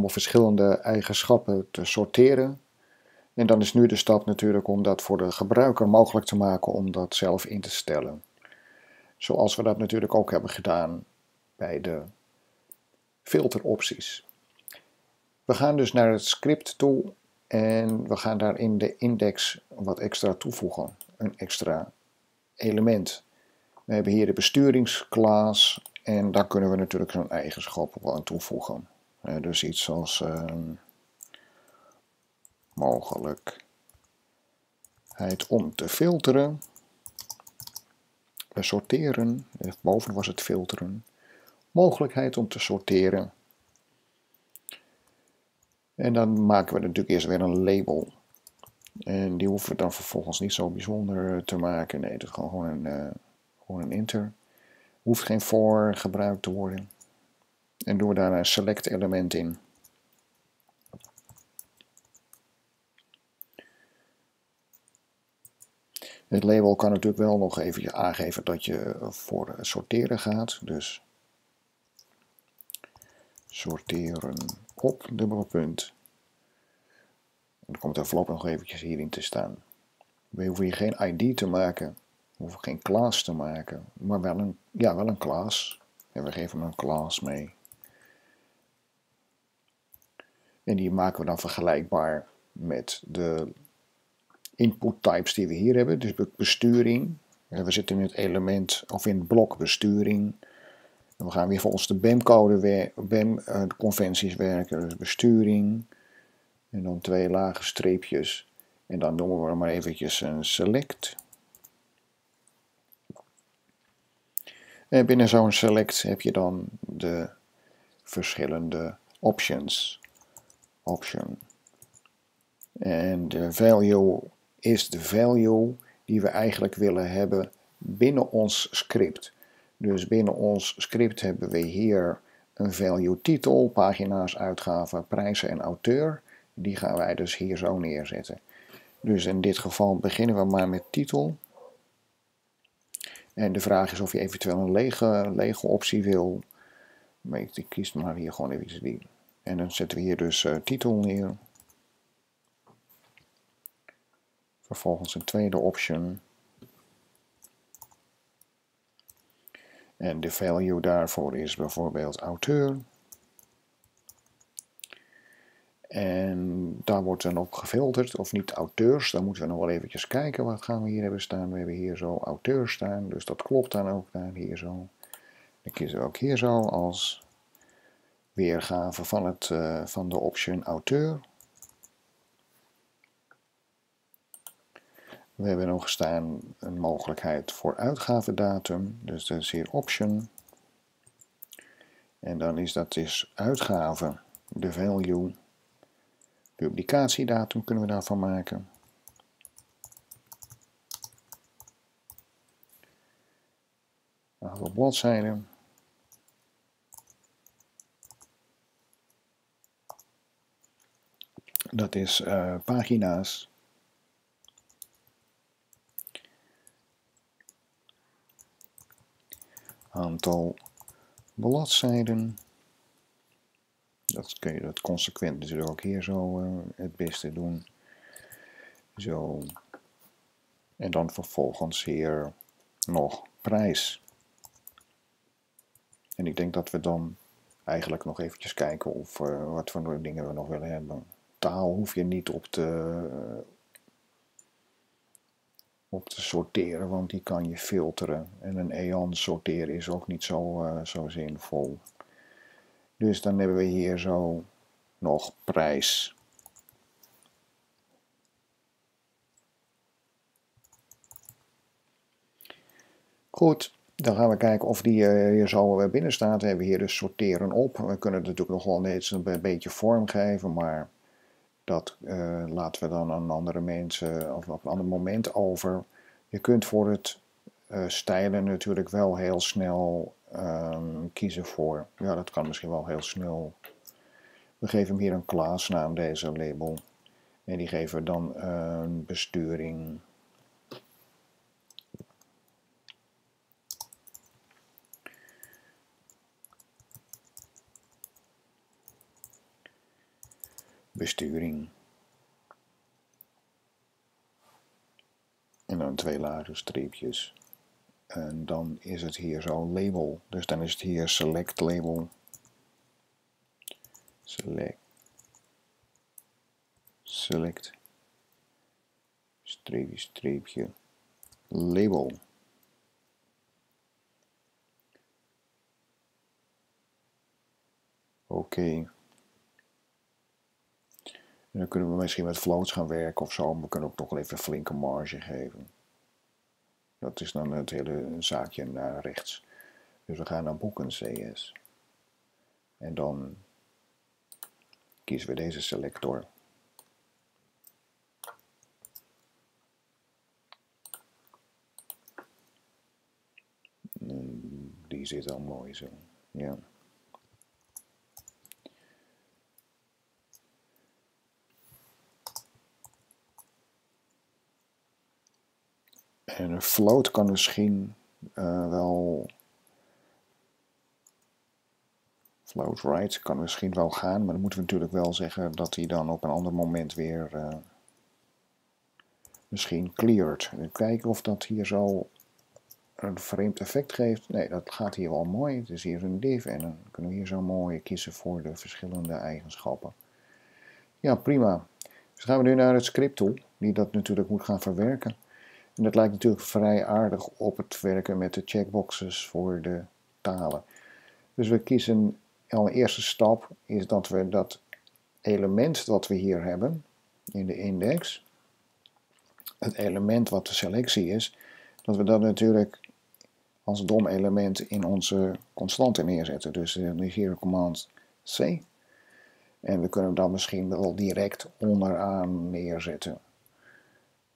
om op verschillende eigenschappen te sorteren. En dan is nu de stap natuurlijk om dat voor de gebruiker mogelijk te maken om dat zelf in te stellen. Zoals we dat natuurlijk ook hebben gedaan bij de filteropties. We gaan dus naar het script toe en we gaan daar in de index wat extra toevoegen. Een extra element. We hebben hier de besturingsklaas en daar kunnen we natuurlijk zo'n eigenschap wel aan toevoegen. Dus iets als mogelijkheid om te filteren. Sorteren, boven was het filteren. Mogelijkheid om te sorteren. En dan maken we natuurlijk eerst weer een label. En die hoeven we dan vervolgens niet zo bijzonder te maken. Nee, dat is gewoon een enter. Hoeft geen voor gebruikt te worden. En doen we daar een select element in. Het label kan natuurlijk wel nog even aangeven dat je voor sorteren gaat. Dus sorteren op, dubbele punt. Dan komt er voorlopig nog eventjes hierin te staan. We hoeven hier geen ID te maken. We hoeven geen class te maken. Maar wel een class. En we geven een class mee. En die maken we dan vergelijkbaar met de input types die we hier hebben, dus besturing. We zitten in het element of in het blok besturing. En we gaan weer volgens de BEM-conventies werken, dus besturing. En dan twee lage streepjes. En dan noemen we er maar eventjes een select. En binnen zo'n select heb je dan de verschillende options. Option. En de value is de value die we eigenlijk willen hebben binnen ons script. Dus binnen ons script hebben we hier een value titel, pagina's, uitgaven, prijzen en auteur. Die gaan wij dus hier zo neerzetten. Dus in dit geval beginnen we maar met titel. En de vraag is of je eventueel een lege optie wil. Maar ik kies maar hier gewoon even die. En dan zetten we hier dus titel neer. Vervolgens een tweede option. En de value daarvoor is bijvoorbeeld auteur. En daar wordt dan op gefilterd, of niet auteurs. Dan moeten we nog wel eventjes kijken wat gaan we hier hebben staan. We hebben hier zo auteur staan, dus dat klopt dan ook daar hier zo. Dan kiezen we ook hier zo als weergave van de option auteur. We hebben nog staan een mogelijkheid voor uitgavendatum, dus dat is hier option. En dan is dat dus uitgave, de value, publicatiedatum kunnen we daarvan maken. Aantal bladzijden. Dat is pagina's. Aantal bladzijden. Dat kun je dat consequent natuurlijk ook hier zo het beste doen. Zo. En dan vervolgens hier nog prijs. En ik denk dat we dan eigenlijk nog eventjes kijken of wat voor dingen we nog willen hebben. Taal hoef je niet op te sorteren, want die kan je filteren. En een EAN sorteren is ook niet zo zinvol. Dus dan hebben we hier zo nog prijs. Goed, dan gaan we kijken of die hier zo binnen staat. We hebben hier dus sorteren op. We kunnen het natuurlijk nog wel eens een beetje vorm geven, maar dat laten we dan aan andere mensen of op een ander moment over. Je kunt voor het stijlen natuurlijk wel heel snel kiezen voor. Ja, dat kan misschien wel heel snel. We geven hem hier een klasnaam, deze label. En die geven we dan besturing. besturing. En dan twee lage streepjes. En dan is het hier zo label. Dus dan is het hier select label. Select. Streepje, streepje. Label. Oké. En dan kunnen we misschien met floats gaan werken of zo, maar we kunnen ook nog wel even flinke marge geven. Dat is dan het hele zaakje naar rechts. Dus we gaan naar boeken CS. En dan kiezen we deze selector. Die zit al mooi zo. Ja. En een float kan misschien wel... Float right kan misschien wel gaan, maar dan moeten we natuurlijk wel zeggen dat hij dan op een ander moment weer misschien cleared. Kijken of dat hier zo een vreemd effect geeft. Nee, dat gaat hier wel mooi. Het is hier een div en dan kunnen we hier zo mooi kiezen voor de verschillende eigenschappen. Ja, prima. Dus gaan we nu naar het script toe, die dat natuurlijk moet gaan verwerken. En dat lijkt natuurlijk vrij aardig op het werken met de checkboxes voor de talen. Dus we kiezen, al een eerste stap is dat we dat element wat we hier hebben in de index, het element wat de selectie is, dat we dat natuurlijk als DOM element in onze constante neerzetten. Dus dan is hier command C en we kunnen dat misschien wel direct onderaan neerzetten.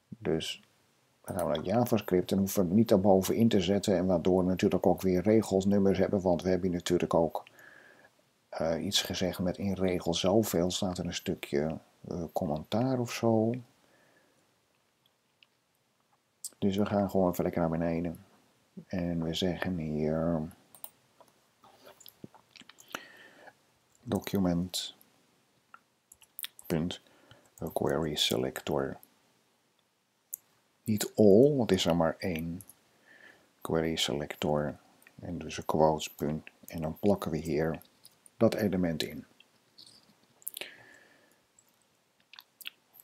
Dus dan gaan we naar JavaScript en hoeven we het niet daarboven in te zetten. En waardoor we natuurlijk ook weer regelsnummers hebben. Want we hebben hier natuurlijk ook iets gezegd met in regel zoveel. Staat er een stukje commentaar of zo. Dus we gaan gewoon even lekker naar beneden. En we zeggen hier... Document. Punt. Query selector. Niet all, want is er maar één. Query selector. En dus een quotes punt. En dan plakken we hier dat element in.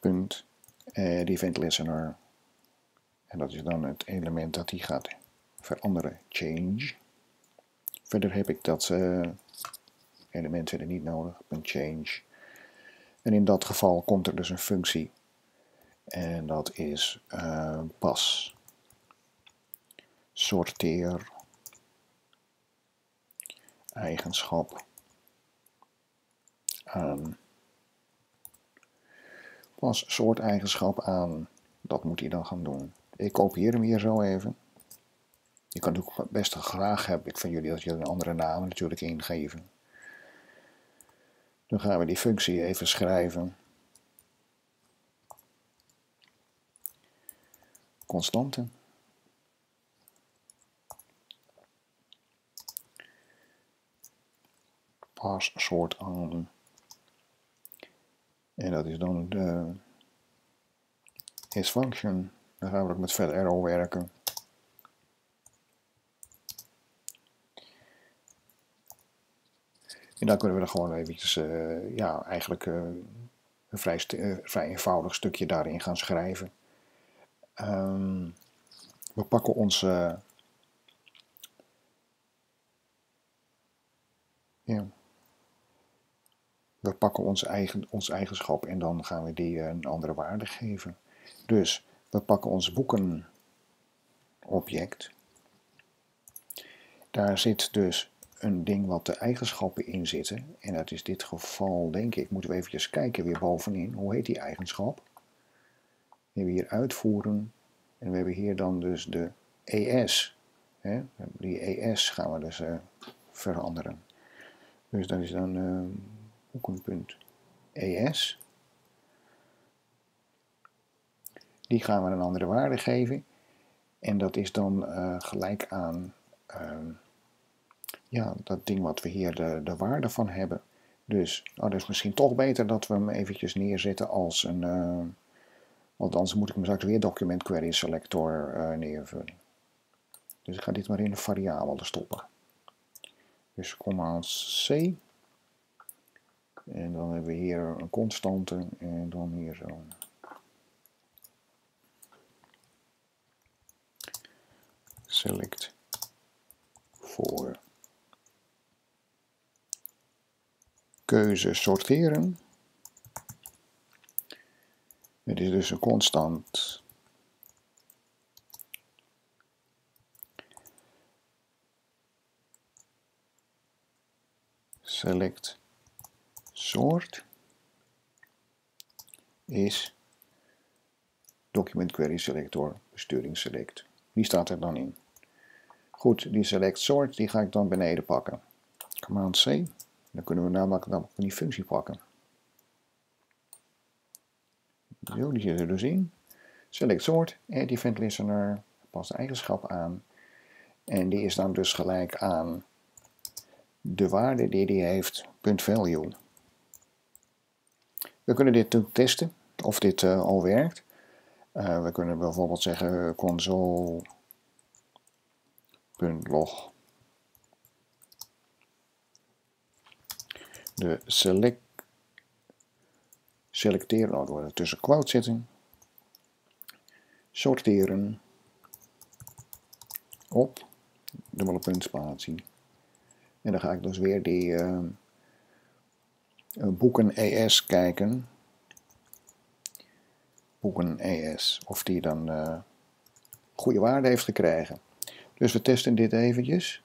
Punt. Die event listener. En dat is dan het element dat die gaat veranderen. Change. Verder heb ik dat element verder niet nodig. Punt change. En in dat geval komt er dus een functie. En dat is pas. Sorteer. Eigenschap. Aan. Pas soort eigenschap aan. Dat moet hij dan gaan doen. Ik kopieer hem hier zo even. Je kan het ook best graag hebben. Ik vind jullie dat jullie een andere naam natuurlijk ingeven. Dan gaan we die functie even schrijven. Constante. Pas soort aan. En dat is dan de isFunction. Dan gaan we ook met vet arrow werken. En dan kunnen we er gewoon eventjes, een vrij eenvoudig stukje daarin gaan schrijven. We pakken onze ons eigenschap en dan gaan we die een andere waarde geven. Dus we pakken ons boeken object. Daar zit dus een ding wat de eigenschappen in zitten en dat is dit geval, denk ik, moeten we eventjes kijken weer bovenin. Hoe heet die eigenschap? We hebben hier uitvoeren en we hebben hier dan dus de ES. Hè? Die ES gaan we dus veranderen. Dus dat is dan boekenpunt ES. Die gaan we een andere waarde geven. En dat is dan gelijk aan dat ding wat we hier de waarde van hebben. Dus dat is misschien toch beter dat we hem eventjes neerzetten als een... want anders moet ik hem straks weer document query selector neervullen. Dus ik ga dit maar in een variabele stoppen. Dus command C. En dan hebben we hier een constante en dan hier zo. Select voor keuze sorteren. Het is dus een constant. Select soort is document query selector besturing select. Die staat er dan in. Goed, die select soort die ga ik dan beneden pakken. Command C. Dan kunnen we namelijk die functie pakken. Zo, die zit er dus in. Select soort, add event listener, pas de eigenschap aan. En die is dan dus gelijk aan de waarde die die heeft, .value. We kunnen dit testen of dit al werkt. We kunnen bijvoorbeeld zeggen console.log. De selecteren, nou, door er tussen quotes zitten. Sorteren op dubbele punt spatie. En dan ga ik dus weer die boeken ES kijken. Boeken ES, of die dan goede waarde heeft gekregen. Dus we testen dit eventjes.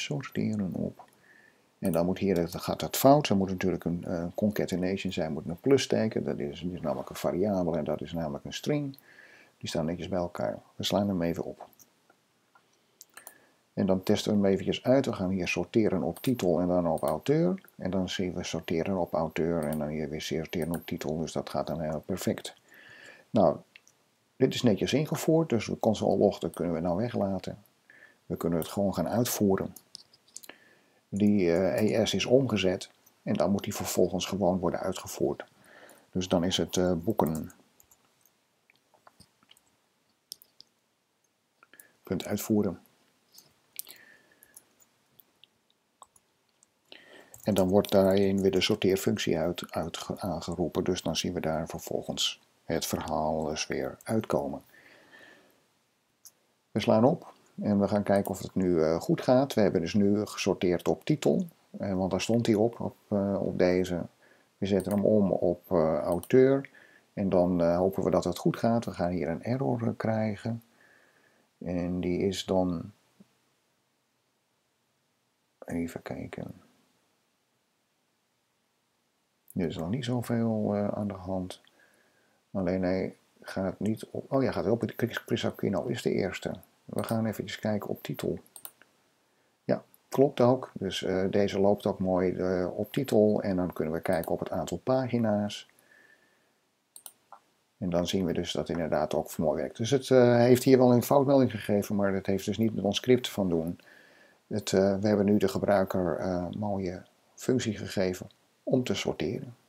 Sorteren op. En dan moet hier, gaat dat fout, er moet natuurlijk een concatenation zijn, moet een plus teken. Dat is namelijk een variabele en dat is namelijk een string. Die staan netjes bij elkaar. We slaan hem even op. En dan testen we hem eventjes uit. We gaan hier sorteren op titel en dan op auteur. En dan zien we sorteren op auteur en dan hier weer sorteren op titel. Dus dat gaat dan helemaal perfect. Nou, dit is netjes ingevoerd, dus de console.log kunnen we nou weglaten. We kunnen het gewoon gaan uitvoeren. Die ES is omgezet en dan moet die vervolgens gewoon worden uitgevoerd. Dus dan is het boeken. Punt uitvoeren. En dan wordt daarin weer de sorteerfunctie aangeroepen. Dus dan zien we daar vervolgens het verhaal dus weer uitkomen. We slaan op. En we gaan kijken of het nu goed gaat. We hebben dus nu gesorteerd op titel, want daar stond hij op deze. We zetten hem om op auteur en dan hopen we dat het goed gaat. We gaan hier een error krijgen en die is dan, even kijken, er is nog niet zoveel aan de hand, alleen hij gaat niet op, oh ja, gaat op, Crisacchino is de eerste. We gaan even kijken op titel. Ja, klopt ook. Dus deze loopt ook mooi op titel. En dan kunnen we kijken op het aantal pagina's. En dan zien we dus dat het inderdaad ook mooi werkt. Dus het heeft hier wel een foutmelding gegeven, maar dat heeft dus niet met ons script van doen. We hebben nu de gebruiker een mooie functie gegeven om te sorteren.